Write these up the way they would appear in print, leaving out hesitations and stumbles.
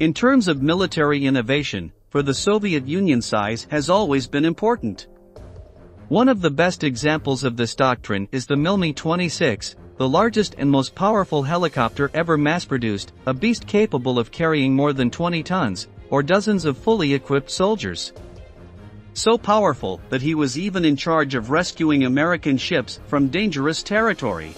In terms of military innovation, for the Soviet Union, size has always been important. One of the best examples of this doctrine is the Mil Mi-26, the largest and most powerful helicopter ever mass-produced, a beast capable of carrying more than 20 tons, or dozens of fully equipped soldiers. So powerful that he was even in charge of rescuing American ships from dangerous territory.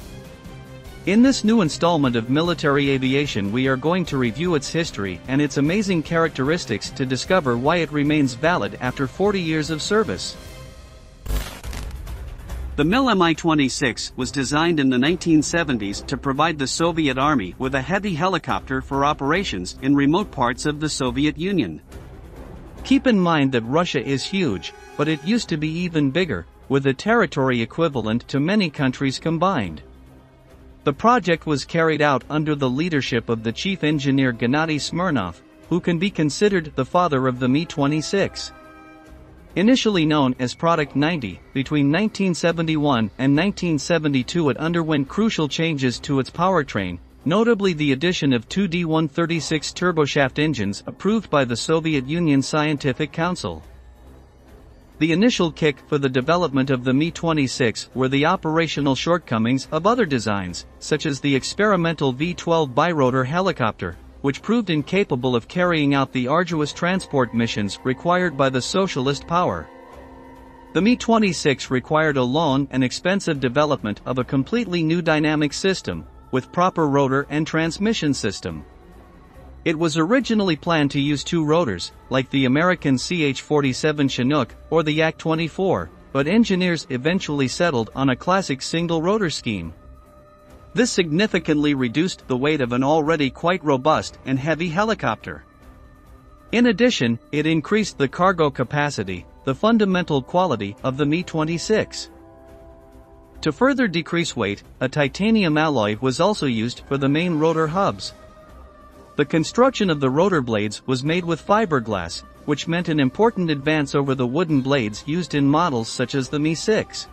In this new installment of Military Aviation, we are going to review its history and its amazing characteristics to discover why it remains valid after 40 years of service. The Mil Mi-26 was designed in the 1970s to provide the Soviet Army with a heavy helicopter for operations in remote parts of the Soviet Union. Keep in mind that Russia is huge, but it used to be even bigger, with a territory equivalent to many countries combined. The project was carried out under the leadership of the chief engineer Gennady Smirnov, who can be considered the father of the Mi-26. Initially known as Product 90, between 1971 and 1972 it underwent crucial changes to its powertrain, notably the addition of two D-136 turboshaft engines approved by the Soviet Union Scientific Council. The initial kick for the development of the Mi-26 were the operational shortcomings of other designs, such as the experimental V-12 birotor helicopter, which proved incapable of carrying out the arduous transport missions required by the socialist power. The Mi-26 required a long and expensive development of a completely new dynamic system, with proper rotor and transmission system. It was originally planned to use two rotors, like the American CH-47 Chinook or the Yak-24, but engineers eventually settled on a classic single rotor scheme. This significantly reduced the weight of an already quite robust and heavy helicopter. In addition, it increased the cargo capacity, the fundamental quality of the Mi-26. To further decrease weight, a titanium alloy was also used for the main rotor hubs. The construction of the rotor blades was made with fiberglass, which meant an important advance over the wooden blades used in models such as the Mi-6.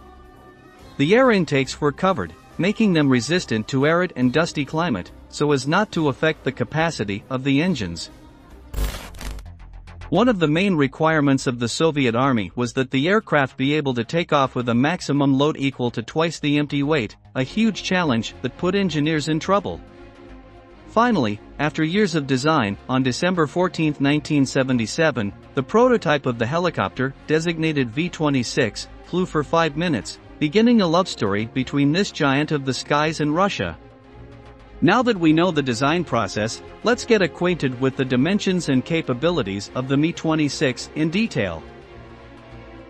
The air intakes were covered, making them resistant to arid and dusty climate, so as not to affect the capacity of the engines. One of the main requirements of the Soviet Army was that the aircraft be able to take off with a maximum load equal to twice the empty weight, a huge challenge that put engineers in trouble. Finally, after years of design, on December 14, 1977, the prototype of the helicopter, designated V-26, flew for 5 minutes, beginning a love story between this giant of the skies and Russia. Now that we know the design process, let's get acquainted with the dimensions and capabilities of the Mi-26 in detail.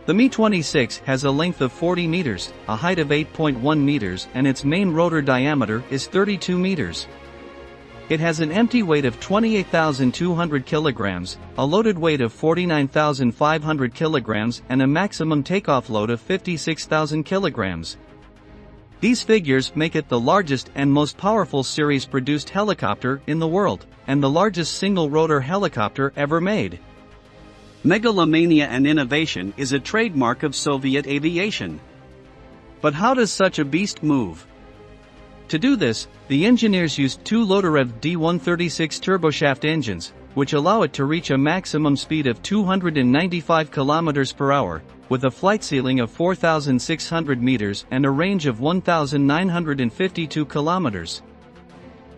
The Mi-26 has a length of 40 meters, a height of 8.1 meters, and its main rotor diameter is 32 meters. It has an empty weight of 28,200 kilograms, a loaded weight of 49,500 kilograms, and a maximum takeoff load of 56,000 kilograms. These figures make it the largest and most powerful series-produced helicopter in the world, and the largest single-rotor helicopter ever made. Megalomania and innovation is a trademark of Soviet aviation. But how does such a beast move? To do this, the engineers used two Lotarev D-136 turboshaft engines, which allow it to reach a maximum speed of 295 km per hour, with a flight ceiling of 4,600 meters and a range of 1,952 km.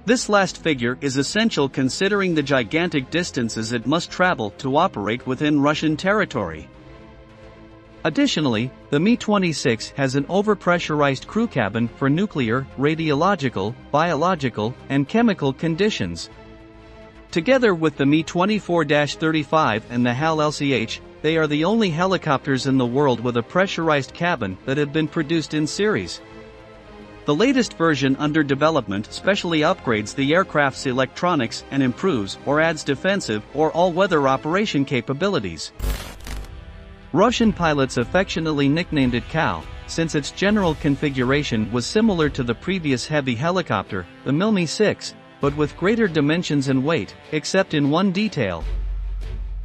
This last figure is essential considering the gigantic distances it must travel to operate within Russian territory. Additionally, the Mi-26 has an overpressurized crew cabin for nuclear, radiological, biological, and chemical conditions. Together with the Mi-24-35 and the HAL LCH, they are the only helicopters in the world with a pressurized cabin that have been produced in series. The latest version under development specially upgrades the aircraft's electronics and improves or adds defensive or all-weather operation capabilities. Russian pilots affectionately nicknamed it Cow, since its general configuration was similar to the previous heavy helicopter, the Mil Mi-6, but with greater dimensions and weight, except in one detail.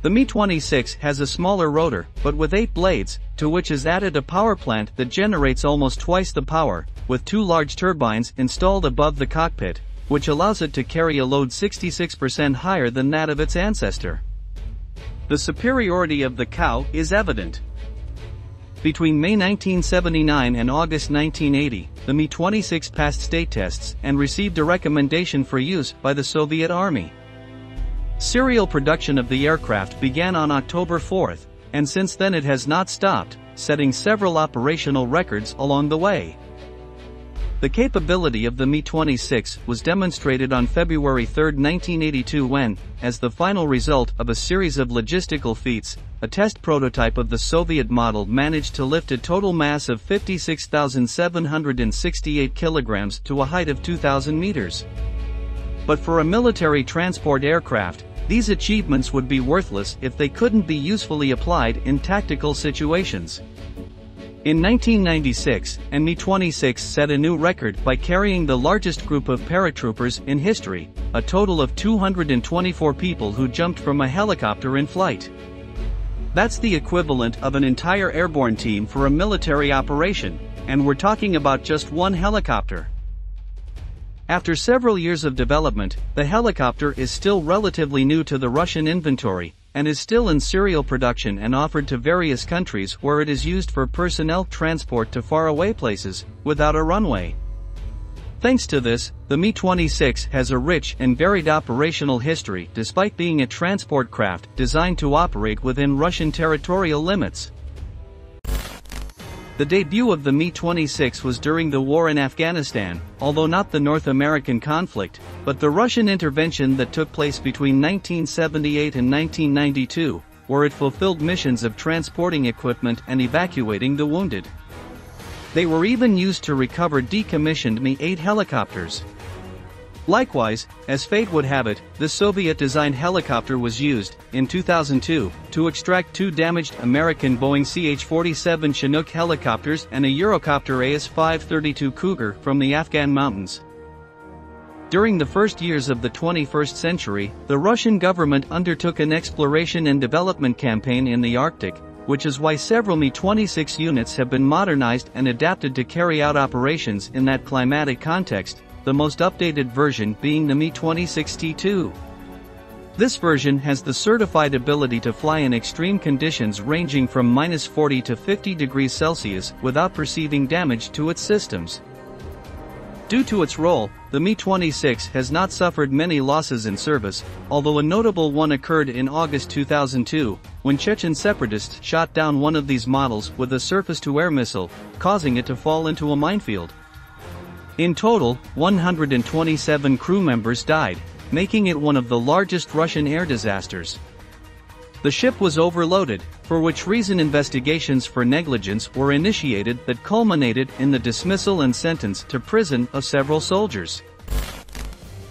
The Mi-26 has a smaller rotor, but with 8 blades, to which is added a power plant that generates almost twice the power, with 2 large turbines installed above the cockpit, which allows it to carry a load 66% higher than that of its ancestor. The superiority of the Cow is evident. Between May 1979 and August 1980, the Mi-26 passed state tests and received a recommendation for use by the Soviet Army. Serial production of the aircraft began on October 4, and since then it has not stopped, setting several operational records along the way. The capability of the Mi-26 was demonstrated on February 3, 1982 when, as the final result of a series of logistical feats, a test prototype of the Soviet model managed to lift a total mass of 56,768 kilograms to a height of 2,000 meters. But for a military transport aircraft, these achievements would be worthless if they couldn't be usefully applied in tactical situations. In 1996, a Mi-26 set a new record by carrying the largest group of paratroopers in history, a total of 224 people who jumped from a helicopter in flight. That's the equivalent of an entire airborne team for a military operation, and we're talking about just one helicopter. After several years of development, the helicopter is still relatively new to the Russian inventory, and is still in serial production and offered to various countries where it is used for personnel transport to faraway places, without a runway. Thanks to this, the Mi-26 has a rich and varied operational history despite being a transport craft designed to operate within Russian territorial limits. The debut of the Mi-26 was during the war in Afghanistan, although not the North American conflict, but the Russian intervention that took place between 1978 and 1992, where it fulfilled missions of transporting equipment and evacuating the wounded. They were even used to recover decommissioned Mi-8 helicopters. Likewise, as fate would have it, the Soviet-designed helicopter was used, in 2002, to extract two damaged American Boeing CH-47 Chinook helicopters and a Eurocopter AS-532 Cougar from the Afghan mountains. During the first years of the 21st century, the Russian government undertook an exploration and development campaign in the Arctic, which is why several Mi-26 units have been modernized and adapted to carry out operations in that climatic context, the most updated version being the Mi-26 T2. This version has the certified ability to fly in extreme conditions ranging from -40 to 50 degrees Celsius without perceiving damage to its systems. Due to its role, the Mi-26 has not suffered many losses in service, although a notable one occurred in August 2002, when Chechen separatists shot down one of these models with a surface-to-air missile, causing it to fall into a minefield. In total, 127 crew members died, making it one of the largest Russian air disasters. The ship was overloaded, for which reason investigations for negligence were initiated that culminated in the dismissal and sentence to prison of several soldiers.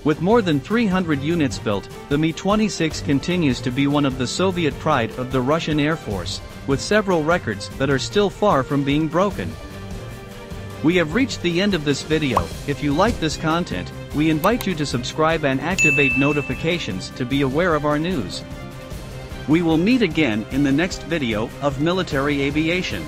With more than 300 units built, the Mi-26 continues to be one of the Soviet pride of the Russian Air Force, with several records that are still far from being broken. We have reached the end of this video. If you like this content, we invite you to subscribe and activate notifications to be aware of our news. We will meet again in the next video of Military Aviation.